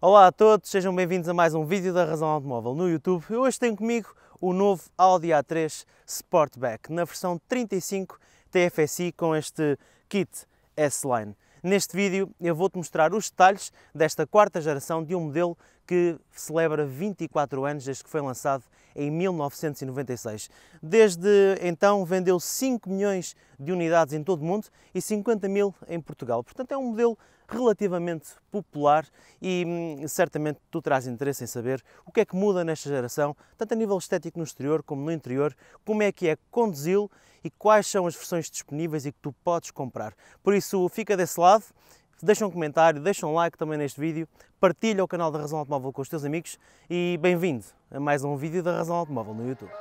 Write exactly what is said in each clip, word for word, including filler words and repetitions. Olá a todos, sejam bem-vindos a mais um vídeo da Razão Automóvel no YouTube. Eu hoje tenho comigo o novo Audi A três Sportback na versão trinta e cinco T F S I com este kit S-Line. Neste vídeo eu vou-te mostrar os detalhes desta quarta geração de um modelo que celebra vinte e quatro anos desde que foi lançado em mil novecentos e noventa e seis. Desde então vendeu cinco milhões de unidades em todo o mundo e cinquenta mil em Portugal. Portanto, é um modelo relativamente popular e hum, certamente tu terás interesse em saber o que é que muda nesta geração, tanto a nível estético no exterior como no interior, como é que é conduzi-lo e quais são as versões disponíveis e que tu podes comprar. Por isso, fica desse lado, deixa um comentário, deixa um like também neste vídeo, partilha o canal da Razão Automóvel com os teus amigos e bem-vindo a mais um vídeo da Razão Automóvel no YouTube.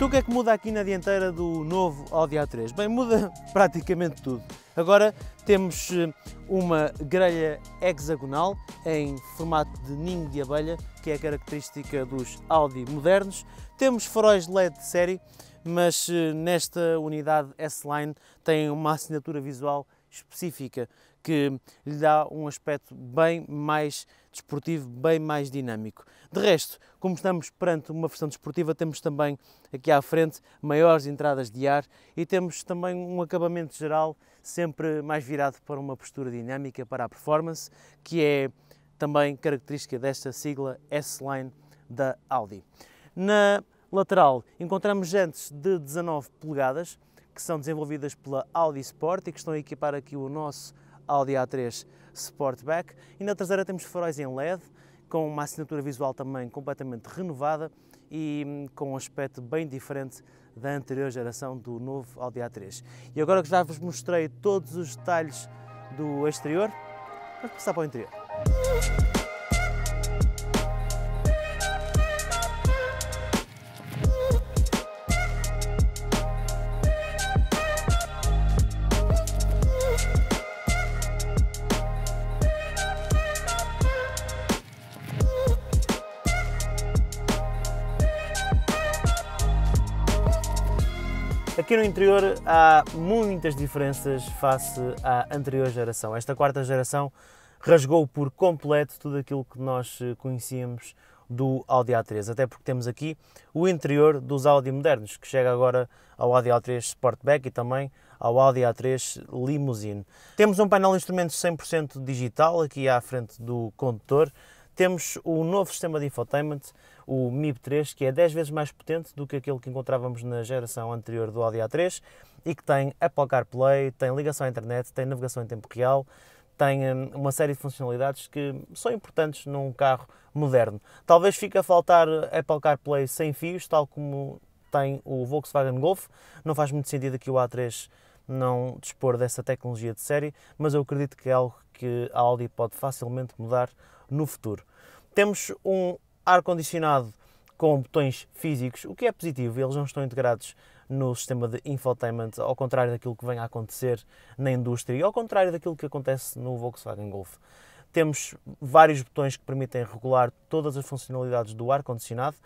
O que é que muda aqui na dianteira do novo Audi A três? Bem, muda praticamente tudo. Agora temos uma grelha hexagonal em formato de ninho de abelha, que é a característica dos Audi modernos. Temos faróis L E D de série, mas nesta unidade S-Line tem uma assinatura visual específica que lhe dá um aspecto bem mais desportivo, bem mais dinâmico. De resto, como estamos perante uma versão desportiva, temos também aqui à frente maiores entradas de ar e temos também um acabamento geral sempre mais virado para uma postura dinâmica, para a performance, que é também característica desta sigla S-Line da Audi. Na lateral encontramos jantes de dezanove polegadas, que são desenvolvidas pela Audi Sport e que estão a equipar aqui o nosso Audi A três Sportback. E na traseira temos faróis em L E D, com uma assinatura visual também completamente renovada e com um aspecto bem diferente da anterior geração do novo Audi A três. E agora que já vos mostrei todos os detalhes do exterior, vamos passar para o interior. Aqui no interior há muitas diferenças face à anterior geração. Esta quarta geração rasgou por completo tudo aquilo que nós conhecíamos do Audi A três, até porque temos aqui o interior dos Audi modernos, que chega agora ao Audi A três Sportback e também ao Audi A três Limousine. Temos um painel de instrumentos cem por cento digital aqui à frente do condutor. Temos o novo sistema de infotainment, o M I B três, que é dez vezes mais potente do que aquele que encontrávamos na geração anterior do Audi A três e que tem Apple CarPlay, tem ligação à internet, tem navegação em tempo real, tem uma série de funcionalidades que são importantes num carro moderno. Talvez fique a faltar Apple CarPlay sem fios, tal como tem o Volkswagen Golf. Não faz muito sentido que o A três não dispor dessa tecnologia de série, mas eu acredito que é algo que a Audi pode facilmente mudar no futuro. Temos um ar-condicionado com botões físicos, o que é positivo, eles não estão integrados no sistema de infotainment, ao contrário daquilo que vem a acontecer na indústria e ao contrário daquilo que acontece no Volkswagen Golf. Temos vários botões que permitem regular todas as funcionalidades do ar-condicionado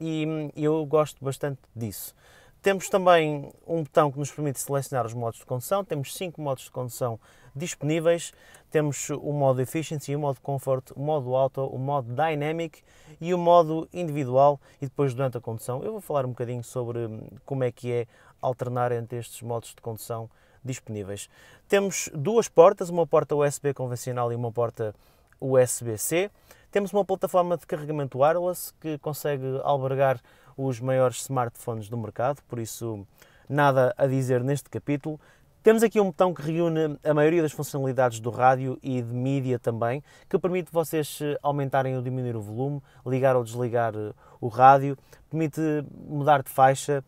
e eu gosto bastante disso. Temos também um botão que nos permite selecionar os modos de condução, temos cinco modos de condução disponíveis, temos o modo Efficiency, o modo Comfort, o modo Auto, o modo Dynamic e o modo Individual, e depois durante a condução eu vou falar um bocadinho sobre como é que é alternar entre estes modos de condução disponíveis. Temos duas portas, uma porta U S B convencional e uma porta U S B C, temos uma plataforma de carregamento wireless que consegue albergar os maiores smartphones do mercado, por isso nada a dizer neste capítulo. Temos aqui um botão que reúne a maioria das funcionalidades do rádio e de mídia também, que permite vocês aumentarem ou diminuir o volume, ligar ou desligar o rádio, permite mudar de faixa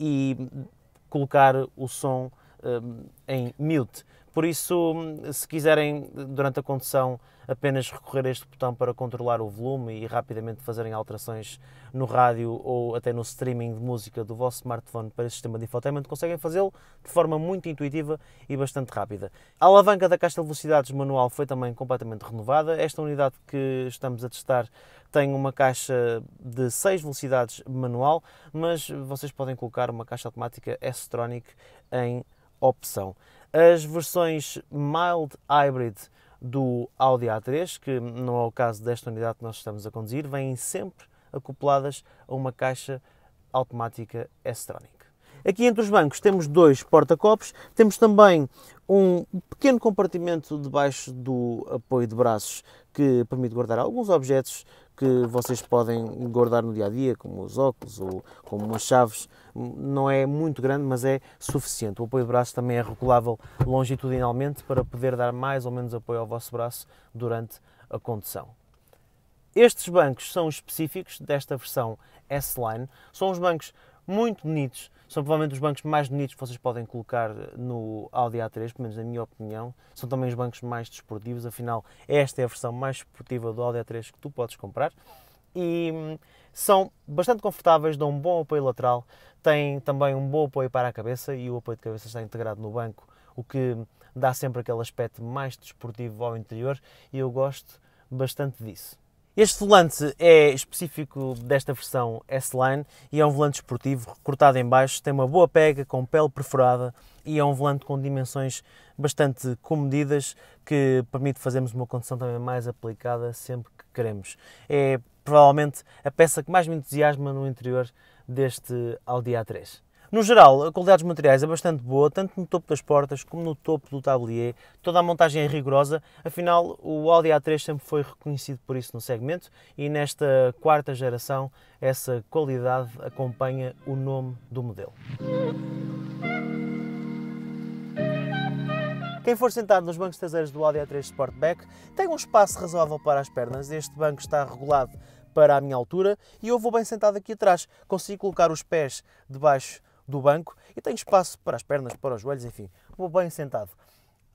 e colocar o som um, em mute. Por isso, se quiserem, durante a condução, apenas recorrer a este botão para controlar o volume e rapidamente fazerem alterações no rádio ou até no streaming de música do vosso smartphone para o sistema de infotainment, conseguem fazê-lo de forma muito intuitiva e bastante rápida. A alavanca da caixa de velocidades manual foi também completamente renovada. Esta unidade que estamos a testar tem uma caixa de seis velocidades manual, mas vocês podem colocar uma caixa automática S-Tronic em opção. As versões Mild Hybrid do Audi A três, que não é o caso desta unidade que nós estamos a conduzir, vêm sempre acopladas a uma caixa automática S-Tronic. Aqui entre os bancos temos dois porta-copos, temos também um pequeno compartimento debaixo do apoio de braços que permite guardar alguns objetos que vocês podem guardar no dia-a-dia, como os óculos ou como umas chaves. Não é muito grande, mas é suficiente. O apoio de braço também é reculável longitudinalmente para poder dar mais ou menos apoio ao vosso braço durante a condução. Estes bancos são específicos desta versão S-Line. São os bancos muito bonitos, são provavelmente os bancos mais bonitos que vocês podem colocar no Audi A três, pelo menos na minha opinião. São também os bancos mais desportivos, afinal esta é a versão mais desportiva do Audi A três que tu podes comprar. E são bastante confortáveis, dão um bom apoio lateral, têm também um bom apoio para a cabeça e o apoio de cabeça está integrado no banco, o que dá sempre aquele aspecto mais desportivo ao interior e eu gosto bastante disso. Este volante é específico desta versão S-Line e é um volante esportivo recortado em baixo, tem uma boa pega, com pele perforada e é um volante com dimensões bastante comedidas que permite fazermos uma condução também mais aplicada sempre que queremos. É provavelmente a peça que mais me entusiasma no interior deste Audi A três. No geral, a qualidade dos materiais é bastante boa, tanto no topo das portas como no topo do tablier. Toda a montagem é rigorosa, afinal o Audi A três sempre foi reconhecido por isso no segmento e nesta quarta geração essa qualidade acompanha o nome do modelo. Quem for sentado nos bancos traseiros do Audi A três Sportback tem um espaço razoável para as pernas. Este banco está regulado para a minha altura e eu vou bem sentado aqui atrás. Consigo colocar os pés debaixo do banco e tenho espaço para as pernas, para os joelhos, enfim, vou bem sentado.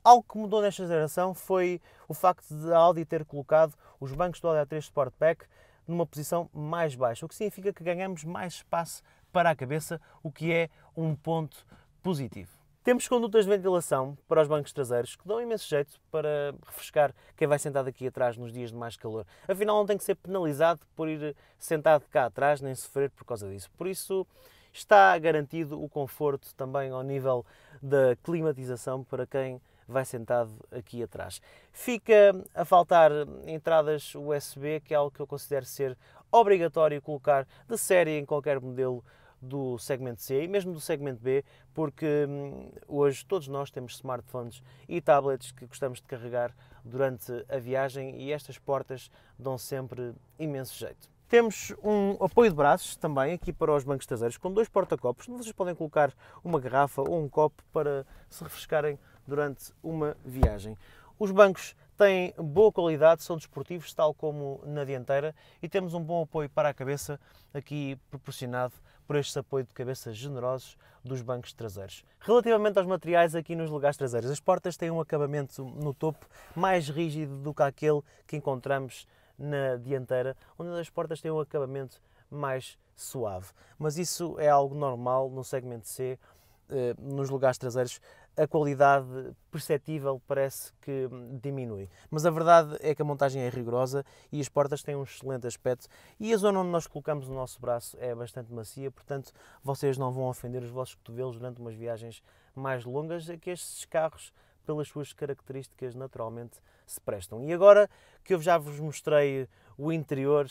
Algo que mudou nesta geração foi o facto de a Audi ter colocado os bancos do Audi A três Sportback numa posição mais baixa, o que significa que ganhamos mais espaço para a cabeça, o que é um ponto positivo. Temos condutas de ventilação para os bancos traseiros que dão imenso jeito para refrescar quem vai sentado aqui atrás nos dias de mais calor. Afinal, não tem que ser penalizado por ir sentado cá atrás, nem sofrer por causa disso. Por isso, está garantido o conforto também ao nível da climatização para quem vai sentado aqui atrás. Fica a faltar entradas U S B, que é algo que eu considero ser obrigatório colocar de série em qualquer modelo do segmento C e mesmo do segmento B, porque hum, hoje todos nós temos smartphones e tablets que gostamos de carregar durante a viagem e estas portas dão sempre imenso jeito. Temos um apoio de braços também aqui para os bancos traseiros com dois porta-copos, onde vocês podem colocar uma garrafa ou um copo para se refrescarem durante uma viagem. Os bancos têm boa qualidade, são desportivos, tal como na dianteira, e temos um bom apoio para a cabeça aqui proporcionado por estes apoio de cabeça generosos dos bancos traseiros. Relativamente aos materiais aqui nos lugares traseiros, as portas têm um acabamento no topo mais rígido do que aquele que encontramos na dianteira, onde as portas têm um acabamento mais suave. Mas isso é algo normal no segmento C, nos lugares traseiros a qualidade perceptível parece que diminui. Mas a verdade é que a montagem é rigorosa e as portas têm um excelente aspecto e a zona onde nós colocamos o nosso braço é bastante macia, portanto vocês não vão ofender os vossos cotovelos durante umas viagens mais longas a que estes carros, pelas suas características, naturalmente se prestam. E agora que eu já vos mostrei o interior,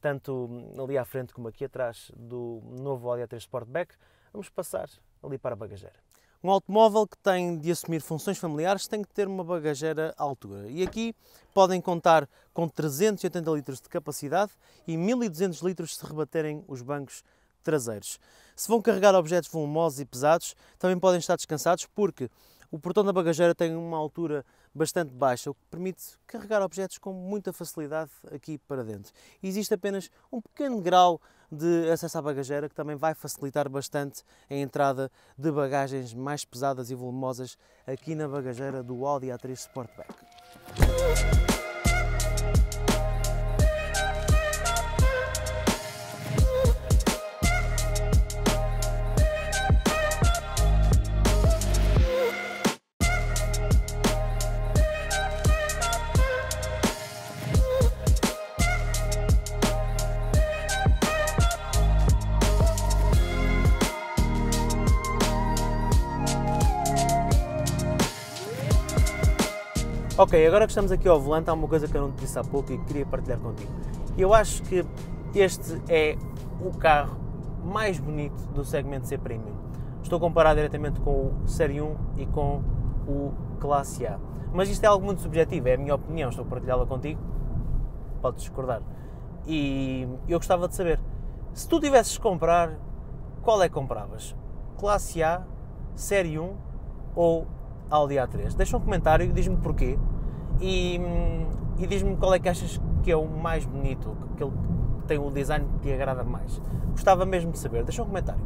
tanto ali à frente como aqui atrás do novo Audi A três Sportback, vamos passar ali para a bagageira. Um automóvel que tem de assumir funções familiares tem que ter uma bagageira à altura. E aqui podem contar com trezentos e oitenta litros de capacidade e mil e duzentos litros se rebaterem os bancos traseiros. Se vão carregar objetos volumosos e pesados, também podem estar descansados porque o portão da bagageira tem uma altura bastante baixa, o que permite carregar objetos com muita facilidade aqui para dentro. Existe apenas um pequeno grau de acesso à bagageira, que também vai facilitar bastante a entrada de bagagens mais pesadas e volumosas aqui na bagageira do Audi A três Sportback. Ok, agora que estamos aqui ao volante, há uma coisa que eu não te disse há pouco e queria partilhar contigo. Eu acho que este é o carro mais bonito do segmento C Premium. Estou a comparar diretamente com o Série um e com o Classe A. Mas isto é algo muito subjetivo, é a minha opinião, estou a partilhá-la contigo, podes discordar. E eu gostava de saber, se tu tivesses de comprar, qual é que compravas? Classe A, Série um ou Audi A três? Deixa um comentário, diz-me porquê. E, e diz-me qual é que achas que é o mais bonito, que tem o design que te agrada mais. Gostava mesmo de saber, deixa um comentário.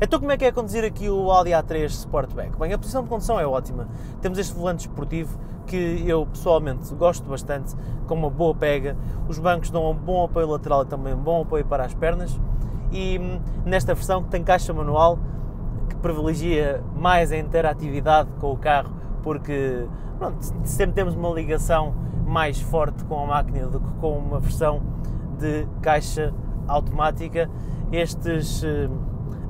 Então como é que é conduzir aqui o Audi A três Sportback? Bem, a posição de condução é ótima, temos este volante esportivo que eu pessoalmente gosto bastante, com uma boa pega, os bancos dão um bom apoio lateral e também um bom apoio para as pernas, e nesta versão que tem caixa manual, que privilegia mais a interatividade com o carro, porque pronto, sempre temos uma ligação mais forte com a máquina do que com uma versão de caixa automática. Estes uh,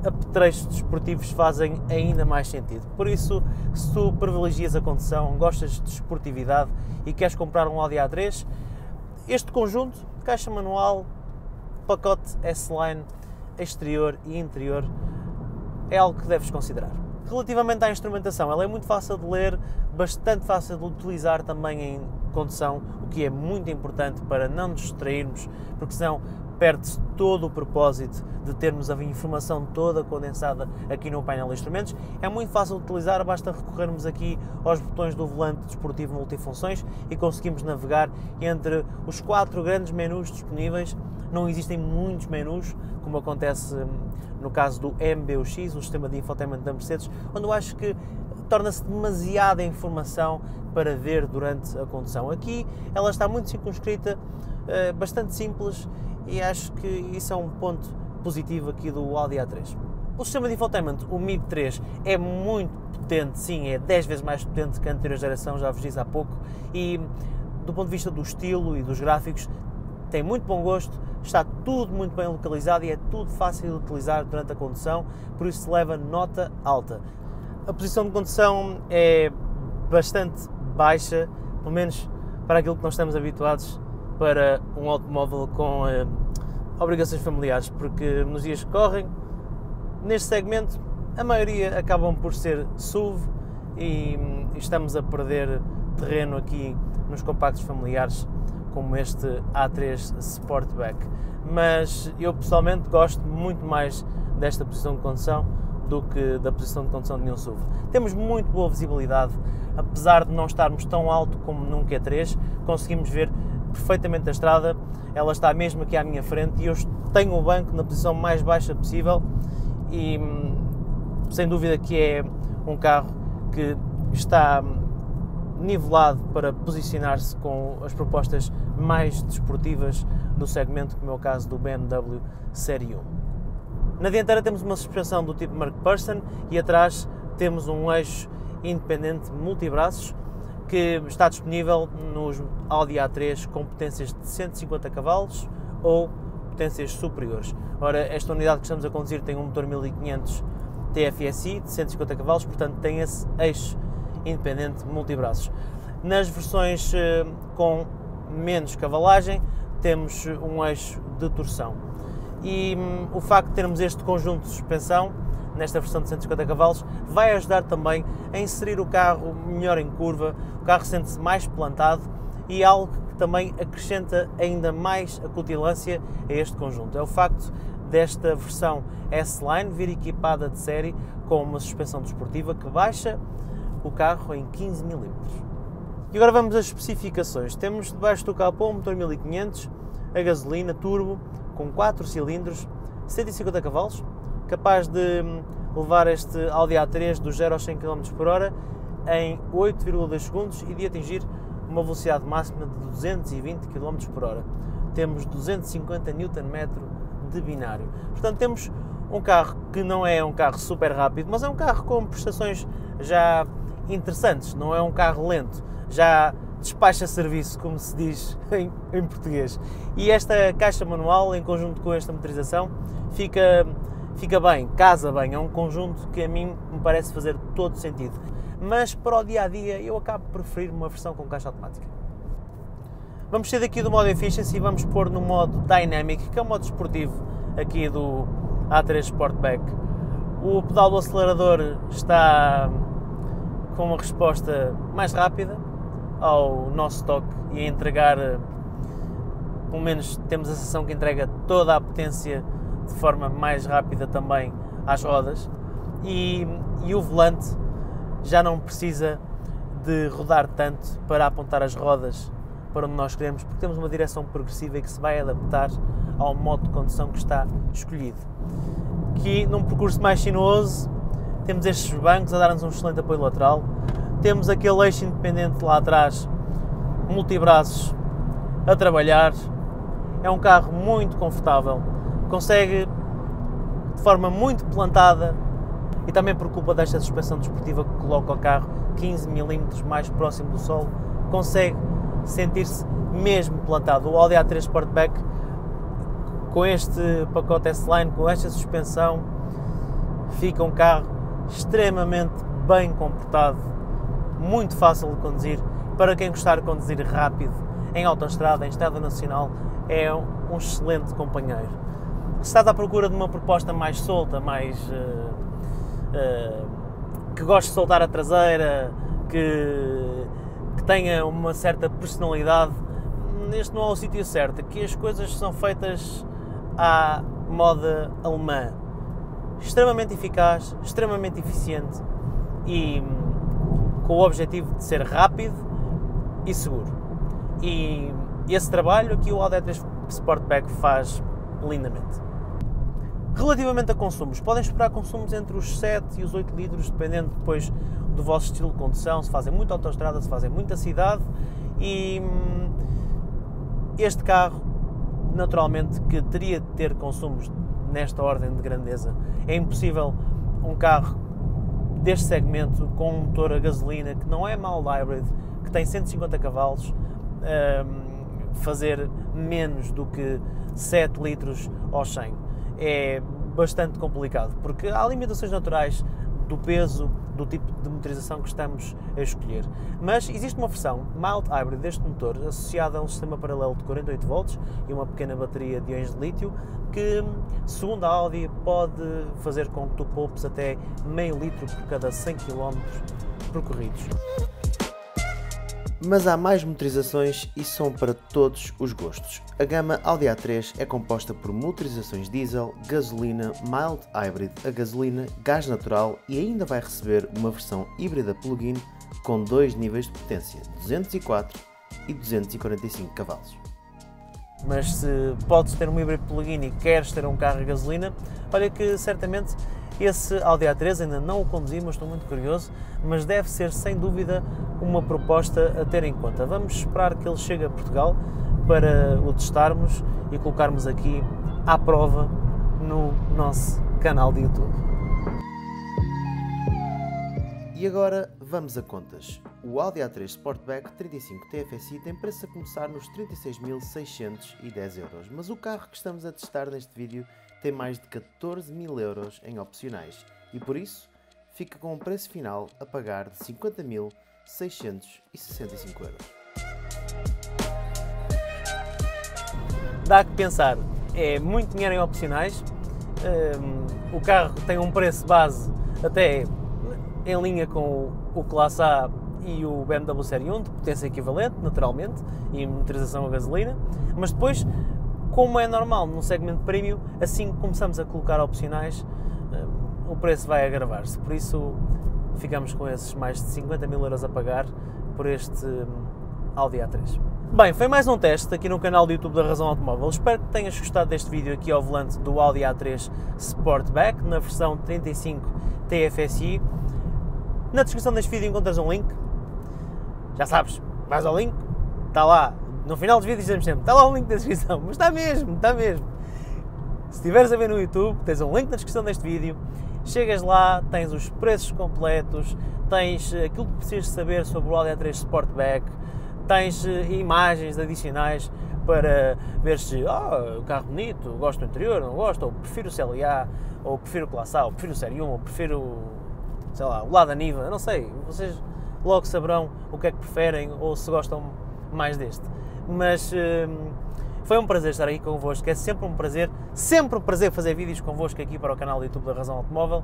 apetrechos desportivos fazem ainda mais sentido. Por isso, se tu privilegias a condução, gostas de desportividade e queres comprar um Audi A três, este conjunto, caixa manual, pacote S-Line, exterior e interior, é algo que deves considerar. Relativamente à instrumentação, ela é muito fácil de ler, bastante fácil de utilizar também em condução, o que é muito importante para não nos distrairmos, porque senão perde-se todo o propósito de termos a informação toda condensada aqui no painel de instrumentos. É muito fácil de utilizar, basta recorrermos aqui aos botões do volante desportivo multifunções e conseguimos navegar entre os quatro grandes menus disponíveis. Não existem muitos menus, como acontece no caso do M B U X, o sistema de infotainment da Mercedes, onde eu acho que torna-se demasiada informação para ver durante a condução. Aqui ela está muito circunscrita, bastante simples, e acho que isso é um ponto positivo aqui do Audi A três. O sistema de infotainment, o M I B três, é muito potente, sim, é dez vezes mais potente que a anterior geração, já vos disse há pouco, e do ponto de vista do estilo e dos gráficos, tem muito bom gosto, está tudo muito bem localizado e é tudo fácil de utilizar durante a condução, por isso se leva nota alta. A posição de condução é bastante baixa, pelo menos para aquilo que nós estamos habituados para um automóvel com eh, obrigações familiares, porque nos dias que correm, neste segmento, a maioria acabam por ser S U V e, e estamos a perder terreno aqui nos compactos familiares, como este A três Sportback, mas eu pessoalmente gosto muito mais desta posição de condução do que da posição de condução de nenhum S U V. Temos muito boa visibilidade, apesar de não estarmos tão alto como num Q três, conseguimos ver perfeitamente a estrada, ela está mesmo aqui à minha frente e eu tenho o banco na posição mais baixa possível e sem dúvida que é um carro que está nivelado para posicionar-se com as propostas mais desportivas do segmento, como é o caso do B M W Série um. Na dianteira temos uma suspensão do tipo MacPherson e atrás temos um eixo independente multibraços que está disponível nos Audi A três com potências de cento e cinquenta cavalos ou potências superiores. Ora, esta unidade que estamos a conduzir tem um motor mil e quinhentos T F S I de cento e cinquenta cavalos, portanto tem esse eixo independente multibraços. Nas versões eh, com menos cavalagem temos um eixo de torção e hum, o facto de termos este conjunto de suspensão nesta versão de cento e cinquenta cavalos vai ajudar também a inserir o carro melhor em curva, o carro sente-se mais plantado e algo que também acrescenta ainda mais acutilância a este conjunto é o facto desta versão S-Line vir equipada de série com uma suspensão desportiva que baixa o carro em quinze milímetros. E agora vamos às especificações. Temos debaixo do capô um motor mil e quinhentos, a gasolina, turbo, com quatro cilindros, cento e cinquenta cavalos, capaz de levar este Audi A três do zero aos cem quilómetros por hora em oito vírgula dois segundos e de atingir uma velocidade máxima de duzentos e vinte quilómetros por hora. Temos duzentos e cinquenta Nm de binário. Portanto, temos um carro que não é um carro super rápido, mas é um carro com prestações já interessantes, não é um carro lento, já despacha serviço, como se diz em, em português. E esta caixa manual, em conjunto com esta motorização, fica, fica bem, casa bem, é um conjunto que a mim me parece fazer todo sentido. Mas para o dia-a-dia eu acabo por preferir uma versão com caixa automática. Vamos sair daqui do modo Efficiency e vamos pôr no modo Dynamic, que é o modo desportivo aqui do A três Sportback. O pedal do acelerador está com uma resposta mais rápida ao nosso toque e a entregar, pelo menos temos a sensação que entrega toda a potência de forma mais rápida também às rodas, e, e o volante já não precisa de rodar tanto para apontar as rodas para onde nós queremos, porque temos uma direção progressiva que se vai adaptar ao modo de condução que está escolhido. Aqui num percurso mais sinuoso temos estes bancos a dar-nos um excelente apoio lateral, temos aquele eixo independente lá atrás, multibraços a trabalhar. É um carro muito confortável, consegue de forma muito plantada, e também por culpa desta suspensão desportiva que coloca o carro quinze milímetros mais próximo do solo, consegue sentir-se mesmo plantado. O Audi A três Sportback, com este pacote S-Line, com esta suspensão, fica um carro extremamente bem comportado, muito fácil de conduzir. Para quem gostar de conduzir rápido em autoestrada, em estrada nacional, é um excelente companheiro. Se estás à procura de uma proposta mais solta, mais uh, uh, que goste de soltar a traseira, que, que tenha uma certa personalidade, este não é o sítio certo. Aqui as coisas são feitas à moda alemã, extremamente eficaz, extremamente eficiente e com o objetivo de ser rápido e seguro. E esse trabalho aqui o Audi A três Sportback faz lindamente. Relativamente a consumos, podem esperar consumos entre os sete e os oito litros, dependendo depois do vosso estilo de condução, se fazem muita autoestrada, se fazem muita cidade. E este carro, naturalmente, que teria de ter consumos nesta ordem de grandeza. É impossível um carro deste segmento com um motor a gasolina, que não é mild hybrid, que tem cento e cinquenta cavalos, fazer menos do que sete litros aos cem. É bastante complicado, porque há limitações naturais do peso, do tipo de motorização que estamos a escolher. Mas existe uma versão mild hybrid deste motor, associada a um sistema paralelo de quarenta e oito volts e uma pequena bateria de íons de lítio, que, segundo a Audi, pode fazer com que tu poupes até meio litro por cada cem quilómetros percorridos. Mas há mais motorizações e são para todos os gostos. A gama Audi A três é composta por motorizações diesel, gasolina, mild hybrid a gasolina, gás natural, e ainda vai receber uma versão híbrida plug-in com dois níveis de potência, duzentos e quatro e duzentos e quarenta e cinco cavalos. Mas se podes ter um híbrido plug-in e queres ter um carro a gasolina, olha que certamente esse Audi A três, ainda não o conduzi, mas estou muito curioso, mas deve ser sem dúvida uma proposta a ter em conta. Vamos esperar que ele chegue a Portugal para o testarmos e colocarmos aqui à prova no nosso canal de YouTube. E agora vamos a contas. O Audi A três Sportback trinta e cinco T F S I tem preço a começar nos trinta e seis mil seiscentos e dez euros, mas o carro que estamos a testar neste vídeo tem mais de catorze mil euros em opcionais e por isso fica com um preço final a pagar de cinquenta mil seiscentos e sessenta e cinco euros. Dá que pensar, é muito dinheiro em opcionais. Um, o carro tem um preço base até em linha com o Classe A e o B M W Série um, de potência equivalente, naturalmente, e motorização a gasolina, mas depois, como é normal num segmento premium, assim que começamos a colocar opcionais, o preço vai agravar-se. Por isso, ficamos com esses mais de cinquenta mil euros a pagar por este Audi A três. Bem, foi mais um teste aqui no canal do YouTube da Razão Automóvel. Espero que tenhas gostado deste vídeo aqui ao volante do Audi A três Sportback, na versão trinta e cinco T F S I. Na descrição deste vídeo encontras um link, já sabes, vais ao link, está lá, no final dos vídeos dizemos sempre, está lá o link da descrição, mas está mesmo, está mesmo. Se estiveres a ver no YouTube, tens um link na descrição deste vídeo, chegas lá, tens os preços completos, tens aquilo que precisas saber sobre o Audi A três Sportback, tens imagens adicionais para ver se oh, o carro bonito, gosto do interior, não gosto, ou prefiro o C L A, ou prefiro o Classe A, ou prefiro o Série um, ou prefiro, sei lá, o Lada Niva, não sei, vocês logo saberão o que é que preferem ou se gostam mais deste. Mas hum, foi um prazer estar aqui convosco, é sempre um prazer, sempre um prazer fazer vídeos convosco aqui para o canal do YouTube da Razão Automóvel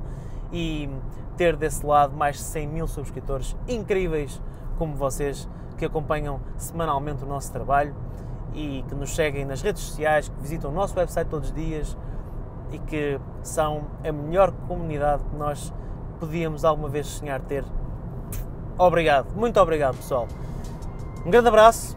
e ter desse lado mais de cem mil subscritores incríveis como vocês, que acompanham semanalmente o nosso trabalho e que nos seguem nas redes sociais, que visitam o nosso website todos os dias e que são a melhor comunidade que nós podíamos alguma vez sonhar ter. Obrigado, muito obrigado pessoal. Um grande abraço